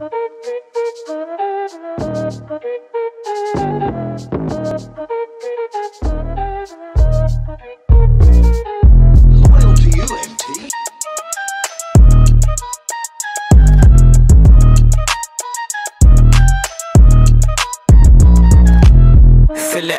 Feeling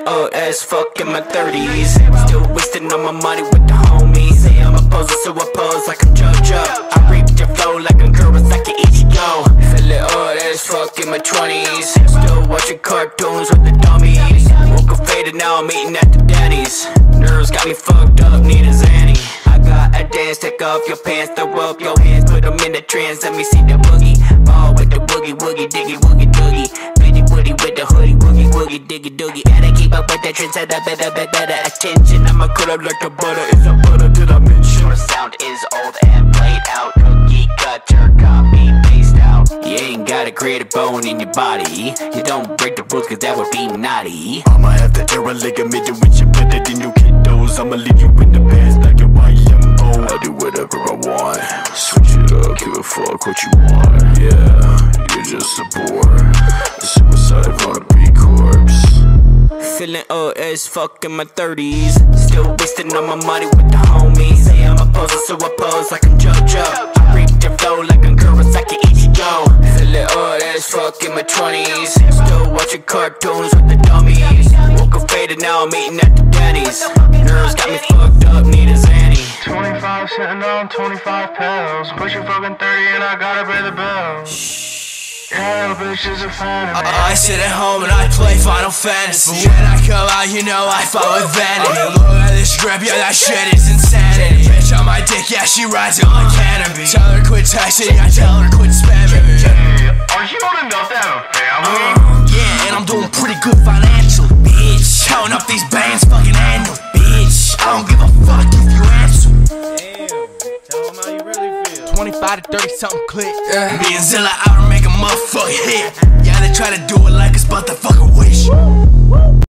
old as fuck in my 30s. Still wasting all my money with the homies. I'm a poser, so I pose like I'm Jojo. I reap your flow like a girl, it's like an Ichigo. Feeling old as fuck in my 20s. Still watching cartoons with the dummies. Woke up faded, now I'm eating at the Denny's. Nerves got me fucked up, need a Zanny. I got a dance, take off your pants, throw up your hands, put them in the trance, let me see the boogie. Ball with the boogie, woogie, diggy, woogie, doogie. Woody with the hoodie, woogie woogie diggy doogie. And I keep up with the trends, and I better attention. I'ma cut up like the butter, it's a butter that I mention. Your sound is old and played out. Cookie cutter got me based out. You ain't gotta create a bone in your body. You don't break the rules, cause that would be naughty. I'ma have to tear a ligament and with you better than you kiddos. I'ma leave you in the past like a Y.M.O. I do whatever I want. Switch it up, give a fuck what you want. Yeah, you're just a bore. Feeling old as fuck in my 30s. Still wasting all my money with the homies. Say I'm a poser, so I pose like I'm Jojo. I reap your flow like I'm girl, it's like an Ichigo. Feeling old as fuck in my 20s. Still watching cartoons with the dummies. Woke up faded, now I'm eating at the Denny's. Girls got me fucked up, need a Zanny. 25, sitting on 25 pounds. Pushing fucking 30 and I gotta pay the bill. I sit at home and I play Final Fantasy. But when I come out, you know I fall with vanity. Look at this grip, yeah, that shit is insanity. Bitch on my dick, yeah, she rides on my canopy. Tell her quit texting, I tell her quit spamming me. Are you old enough to have a family? Yeah, and I'm doing pretty good financial, bitch. Counting up these bands, fucking handle, bitch. I don't give a fuck if you answer. Damn, tell them how you really feel. 25 to 30 something click. Yeah. Me and Zilla out and make a motherfucking hit. Yeah, they try to do it like it's but they fucking wish.